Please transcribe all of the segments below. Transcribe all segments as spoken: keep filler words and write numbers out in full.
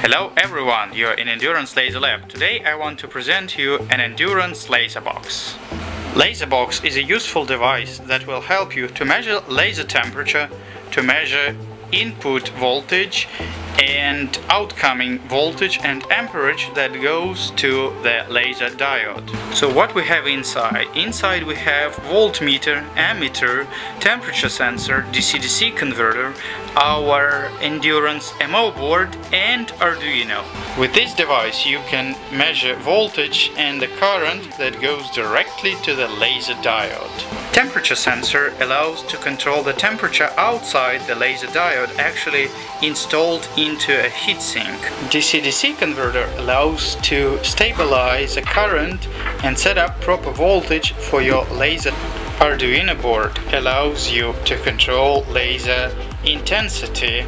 Hello everyone, you're in Endurance Laser Lab. Today I want to present you an Endurance Laser Box. Laser Box is a useful device that will help you to measure laser temperature, to measure input voltage and outcoming voltage and amperage that goes to the laser diode. So what we have inside? Inside we have voltmeter, ammeter, temperature sensor, D C D C converter, our Endurance M O board and Arduino. With this device you can measure voltage and the current that goes directly to the laser diode. Temperature sensor allows to control the temperature outside the laser diode, actually installed in into a heatsink. D C D C converter allows to stabilize the current and set up proper voltage for your laser. Arduino board allows you to control laser intensity.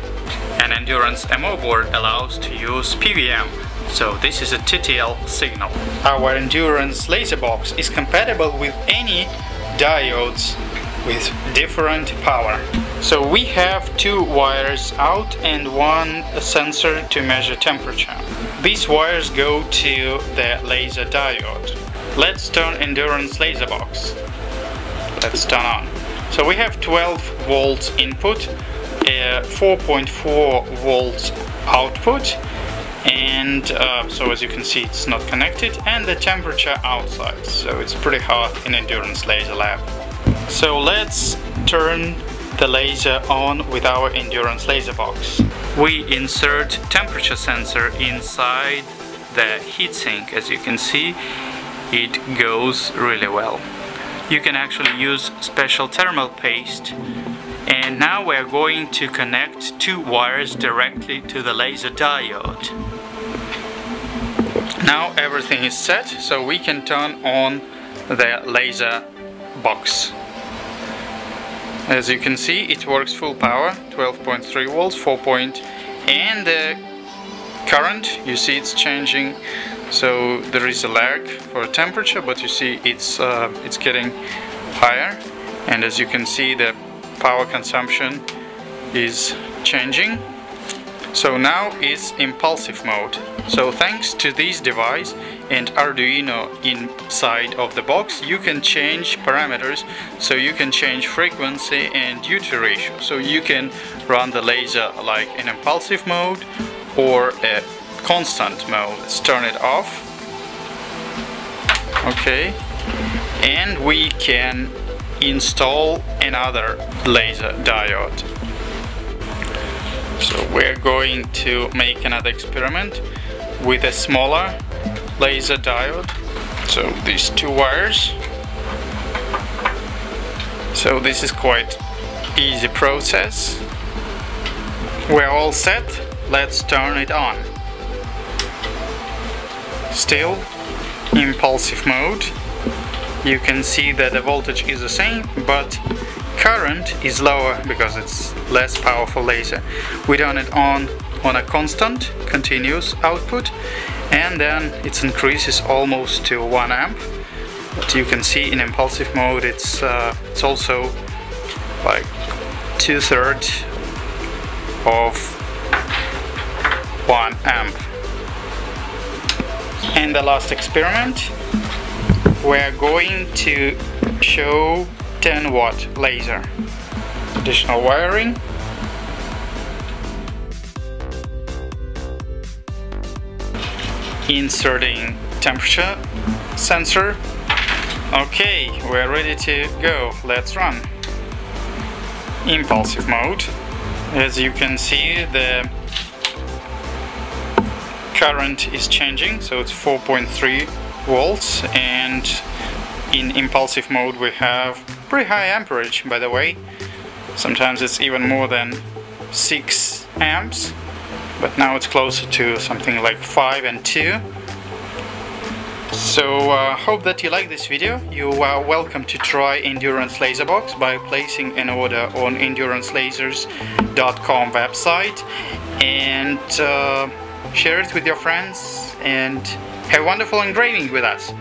An Endurance M O board allows to use P W M, so this is a T T L signal. Our Endurance Laser Box is compatible with any diodes with different power. So we have two wires out and one sensor to measure temperature. These wires go to the laser diode. Let's turn Endurance Laser Box. Let's turn on. So we have twelve volts input, four point four volts output, and uh, so as you can see it's not connected, and the temperature outside. So it's pretty hot in Endurance Laser Lab. So let's turn the laser on with our Endurance Laser Box. We insert temperature sensor inside the heatsink. As you can see, it goes really well. You can actually use special thermal paste. And now we are going to connect two wires directly to the laser diode. Now everything is set, so we can turn on the laser box. As you can see, it works full power, twelve point three volts, four point, and the current, you see it's changing, so there is a lag for temperature, but you see it's uh, it's getting higher, and as you can see the power consumption is changing. So now it's impulsive mode. So thanks to this device and Arduino inside of the box, you can change parameters, so you can change frequency and duty ratio. So you can run the laser like in impulsive mode or a constant mode. Let's turn it off. Okay. And we can install another laser diode. So we're going to make another experiment with a smaller laser diode. So these two wires. So this is quite easy process. We're all set. Let's turn it on. Still impulsive mode. You can see that the voltage is the same, but current is lower because it's less powerful laser. We turn it on on a constant continuous output, and then it increases almost to one amp. But you can see in impulsive mode it's uh, it's also like two-thirds of one amp. And the last experiment, we're going to show ten watt laser. Additional wiring. Inserting temperature sensor. Okay, we're ready to go. Let's run. Impulsive mode. As you can see, the current is changing, so it's four point three volts, and in impulsive mode we have pretty high amperage, by the way. Sometimes it's even more than six amps, but now it's closer to something like five and two. So I uh, hope that you like this video. You are welcome to try Endurance Laser Box by placing an order on Endurance Lasers dot com website, and uh, share it with your friends, and have a wonderful engraving with us.